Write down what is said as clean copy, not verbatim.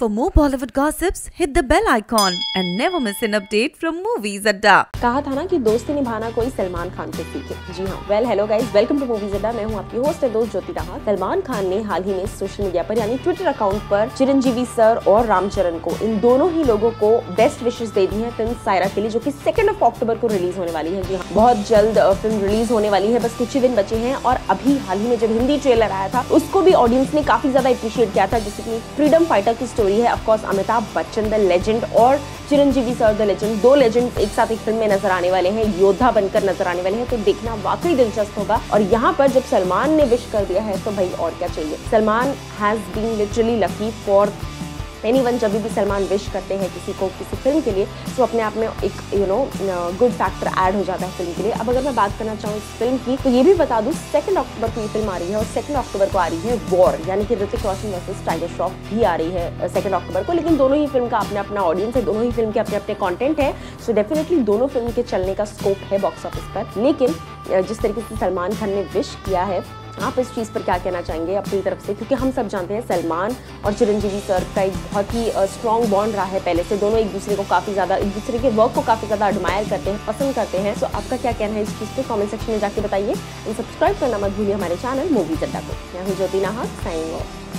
For more Bollywood gossips, hit the bell icon and never miss an update from Movies Adda. कहा था ना कि दोस्ती निभाना कोई सलमान खान से सीखे। जी हाँ, well hello guys, welcome to Movies Adda। मैं हूँ आपकी होस्ट और दोस्त ज्योति राहा। सलमान खान ने हाल ही में सोशल मीडिया पर यानी ट्विटर अकाउंट पर चिरंजीवी सर और रामचरण को, इन दोनों ही लोगों को बेस्ट विशेष दे दी है फिल्म सायरा के लिए, जो की 2 अक्टूबर को रिलीज होने वाली है। जी हाँ, बहुत जल्द फिल्म रिलीज होने वाली है, बस कुछ ही दिन बचे हैं। और अभी हाल ही में जब हिंदी ट्रेलर आया था उसको भी ऑडियंस ने काफी ज्यादा अप्रिशिएट किया था, जिससे की फ्रीडम फाइटर की है। Of course Amitabh Bachchan the legend और चिरंजीवी सर द लेजेंड, दो लेजेंड एक साथ एक फिल्म में नजर आने वाले हैं, योद्धा बनकर नजर आने वाले हैं। तो देखना वाकई दिलचस्प होगा। और यहाँ पर जब सलमान ने विश कर दिया है तो भाई और क्या चाहिए। Salman has been literally lucky for anyone. जब भी सलमान विश करते हैं किसी को किसी फिल्म के लिए, तो अपने आप में एक you know good factor add हो जाता है फिल्म के लिए। अब अगर मैं बात करना चाहूँ इस फिल्म की, तो ये भी बता दूँ 2 अक्टूबर को ये फिल्म आ रही है और 2 अक्टूबर को आ रही है वॉर, यानी कि ऋतिक रोशन वर्सेस टाइगर श्रॉफ भी आ रही है 2 अक्टूबर को। लेकिन दोनों ही फिल्म का अपना अपना ऑडियंस है, दोनों ही फिल्म के अपने अपने कॉन्टेंट है, सो डेफिनेटली दोनों फिल्म के चलने का स्कोप है बॉक्स ऑफिस पर। लेकिन जिस तरीके से सलमान खान ने विश किया है, आप इस चीज़ पर क्या कहना चाहेंगे अपनी तरफ से? क्योंकि हम सब जानते हैं सलमान और चिरंजीवी सर का एक बहुत ही स्ट्रॉन्ग बॉन्ड रहा है पहले से, दोनों एक दूसरे को काफ़ी ज़्यादा, एक दूसरे के वर्क को काफ़ी ज़्यादा एडमायर करते हैं, पसंद करते हैं। तो आपका क्या कहना है इस चीज़ पे? कमेंट सेक्शन में जाके बताइए और सब्सक्राइब करना मत भूलिए हमारे चैनल मूवीज अड्डा को। मैं हूं ज्योति नाहक, साइनिंग ऑफ।